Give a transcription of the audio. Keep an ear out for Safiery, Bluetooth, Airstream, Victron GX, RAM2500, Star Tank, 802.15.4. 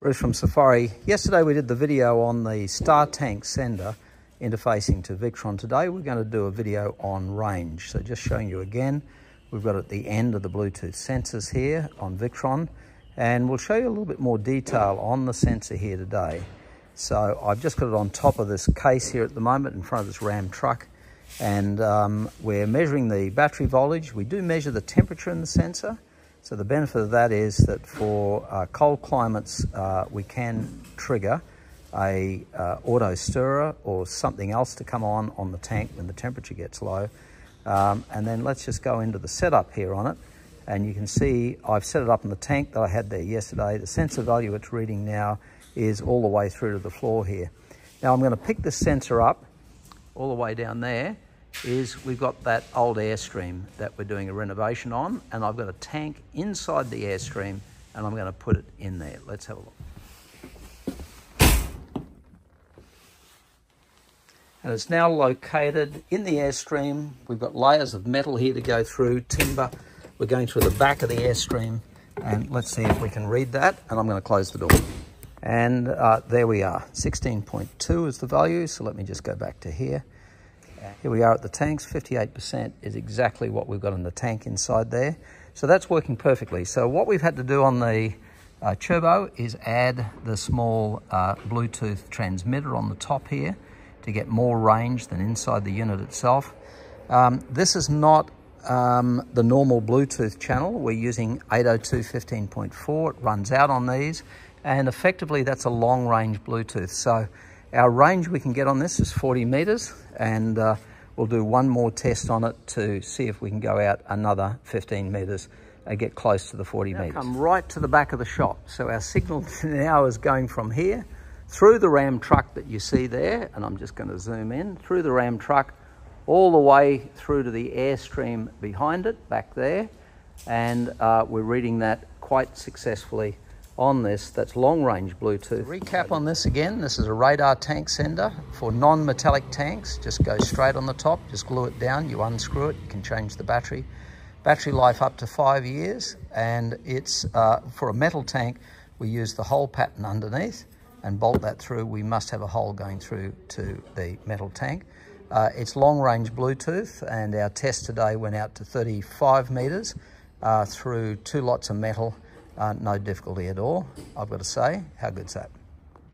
Bruce from Safiery. Yesterday we did the video on the Star Tank sender interfacing to Victron. Today we're going to do a video on range. So just showing you again, we've got at the end of the Bluetooth sensors here on Victron, and we'll show you a little bit more detail on the sensor here today. So I've just got it on top of this case here at the moment in front of this Ram truck, and we're measuring the battery voltage. We do measure the temperature in the sensor. So the benefit of that is that for cold climates, we can trigger a auto stirrer or something else to come on the tank when the temperature gets low. And then let's just go into the setup here on it. And you can see I've set it up in the tank that I had there yesterday. The sensor value it's reading now is all the way through to the floor here. Now I'm going to pick this sensor up all the way down there. Is we've got that old Airstream that we're doing a renovation on, and I've got a tank inside the Airstream, and I'm going to put it in there. Let's have a look. And it's now located in the Airstream. We've got layers of metal here to go through, timber. We're going through the back of the Airstream, and let's see if we can read that, and I'm going to close the door. And there we are, 16.2 is the value, so let me just go back to here. Here we are at the tanks, 58% is exactly what we've got in the tank inside there. So that's working perfectly. So what we've had to do on the turbo is add the small Bluetooth transmitter on the top here to get more range than inside the unit itself. This is not the normal Bluetooth channel. We're using 802.15.4. It runs out on these, and effectively that's a long range Bluetooth. So our range we can get on this is 40 metres, and we'll do one more test on it to see if we can go out another 15 metres and get close to the 40 metres. Come right to the back of the shop. So our signal now is going from here through the Ram truck that you see there, and I'm just going to zoom in, through the Ram truck all the way through to the Airstream behind it, back there, and we're reading that quite successfully on this. That's long-range Bluetooth. Recap on this again, this is a radar tank sender for non-metallic tanks. Just go straight on the top, just glue it down, you unscrew it, you can change the battery. Battery life up to 5 years, and it's for a metal tank, we use the hole pattern underneath and bolt that through. We must have a hole going through to the metal tank. It's long-range Bluetooth, and our test today went out to 35 meters through two lots of metal. No difficulty at all, I've got to say. How good's that?